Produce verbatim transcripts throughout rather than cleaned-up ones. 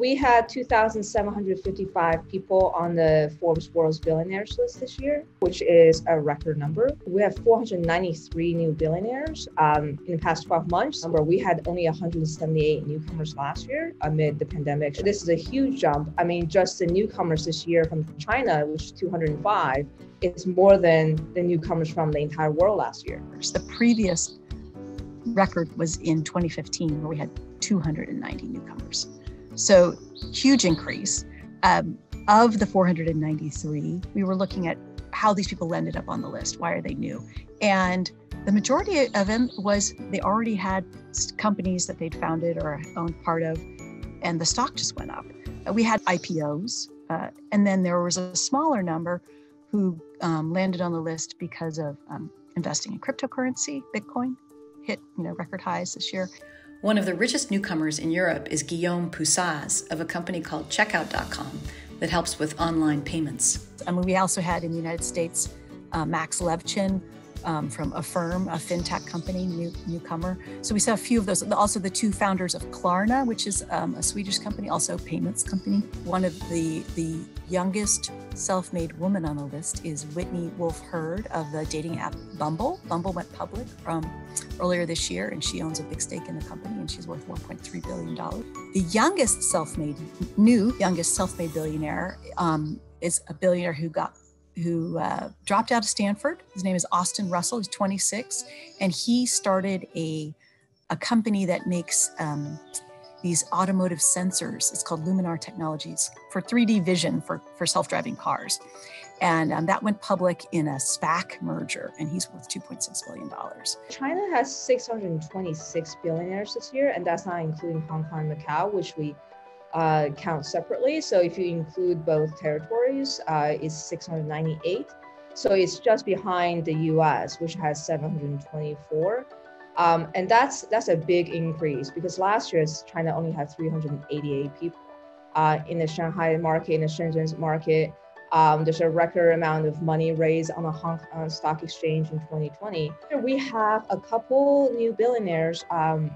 We had two thousand seven hundred fifty-five people on the Forbes World's Billionaires list this year, which is a record number. We have four hundred ninety-three new billionaires um, in the past twelve months. Remember, we had only one hundred seventy-eight newcomers last year amid the pandemic. So this is a huge jump. I mean, just the newcomers this year from China, which is two hundred five, is more than the newcomers from the entire world last year. The previous record was in twenty fifteen, where we had two hundred ninety newcomers. So huge increase. Um, of the four hundred ninety-three, we were looking at how these people ended up on the list. Why are they new? And the majority of them was they already had companies that they'd founded or owned part of, and the stock just went up. We had I P Os, uh, and then there was a smaller number who um, landed on the list because of um, investing in cryptocurrency. Bitcoin hit you know record highs this year. One of the richest newcomers in Europe is Guillaume Poussaz of a company called Checkout dot com that helps with online payments. I mean, we also had in the United States, uh, Max Levchin um, from Affirm, a fintech company, new, newcomer. So we saw a few of those. Also the two founders of Klarna, which is um, a Swedish company, also a payments company. One of the, the youngest self-made woman on the list is Whitney Wolfe Herd of the dating app Bumble. Bumble went public from earlier this year, and she owns a big stake in the company, and she's worth one point three billion dollars. The youngest self-made, new youngest self-made billionaire um, is a billionaire who got, who uh, dropped out of Stanford. His name is Austin Russell. He's twenty-six, and he started a, a company that makes um, these automotive sensors. It's called Luminar Technologies for three D vision for, for self-driving cars. And um, that went public in a SPAC merger, and he's worth two point six billion dollars. China has six hundred twenty-six billionaires this year, and that's not including Hong Kong and Macau, which we uh, count separately. So if you include both territories, uh, it's six hundred ninety-eight. So it's just behind the U S, which has seven hundred twenty-four. Um, and that's that's a big increase, because last year China only had three hundred eighty-eight people uh, in the Shanghai market, in the Shenzhen market. Um, there's a record amount of money raised on the Hong Kong Stock Exchange in twenty twenty. We have a couple new billionaires um,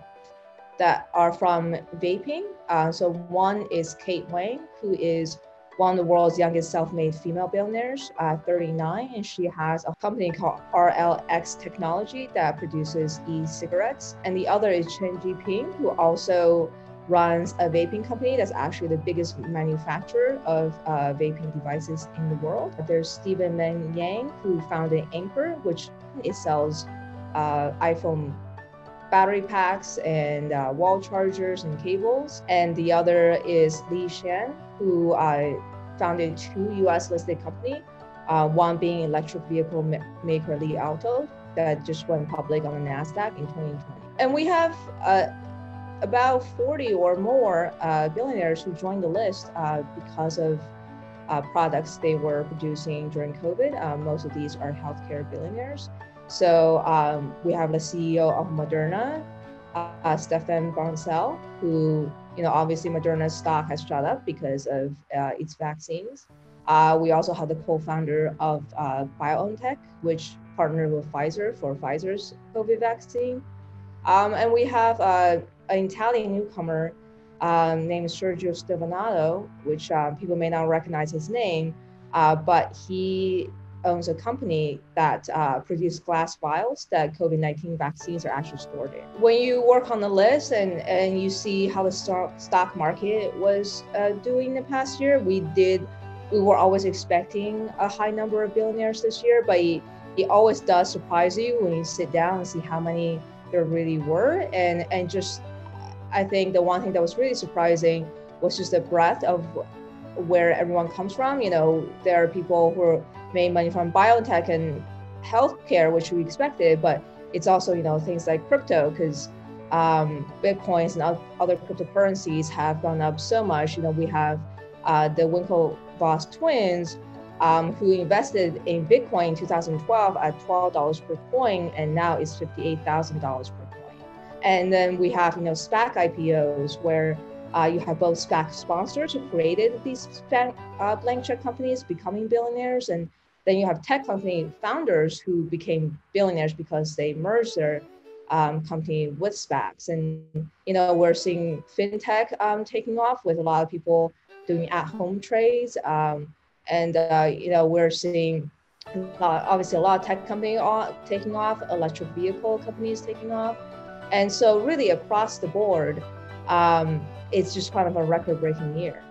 that are from vaping. Uh, so one is Kate Wang, who is one of the world's youngest self-made female billionaires, uh, thirty-nine, and she has a company called R L X Technology that produces e-cigarettes. And the other is Chen Jinping, who also runs a vaping company that's actually the biggest manufacturer of uh, vaping devices in the world. There's Stephen Meng Yang, who founded Anker, which it sells uh, iPhone battery packs and uh, wall chargers and cables. And the other is Li Shen, who uh, founded two U S listed companies, uh, one being electric vehicle ma maker Li Auto that just went public on the NASDAQ in twenty twenty. And we have uh, about forty or more uh, billionaires who joined the list uh, because of uh, products they were producing during COVID. Uh, most of these are healthcare billionaires. So um, we have the C E O of Moderna, uh, Stéphane Bancel, who, you know, obviously Moderna's stock has shot up because of uh, its vaccines. Uh, we also have the co-founder of uh, BioNTech, which partnered with Pfizer for Pfizer's COVID vaccine. Um, and we have uh, an Italian newcomer um, named Sergio Stevanato, which uh, people may not recognize his name, uh, but he owns a company that uh, produces glass vials that COVID nineteen vaccines are actually stored in. When you work on the list and, and you see how the stock market was uh, doing the past year, we did, we were always expecting a high number of billionaires this year, but it, it always does surprise you when you sit down and see how many there really were. And, and just, I think the one thing that was really surprising was just the breadth of where everyone comes from. You know, there are people who are made money from biotech and healthcare, which we expected, but it's also, you know, things like crypto, because um, Bitcoins and other cryptocurrencies have gone up so much. You know, we have uh, the Winklevoss twins um, who invested in Bitcoin in two thousand twelve at twelve dollars per coin, and now it's fifty-eight thousand dollars per coin. And then we have, you know, SPAC I P Os, where Uh, you have both SPAC sponsors who created these uh, blank check companies becoming billionaires, and then you have tech company founders who became billionaires because they merged their um, company with SPACs. And, you know, we're seeing fintech um, taking off with a lot of people doing at-home trades. Um, and, uh, you know, we're seeing a lot, obviously a lot of tech companies taking off, electric vehicle companies taking off. And so really across the board, um, it's just kind of a record-breaking year.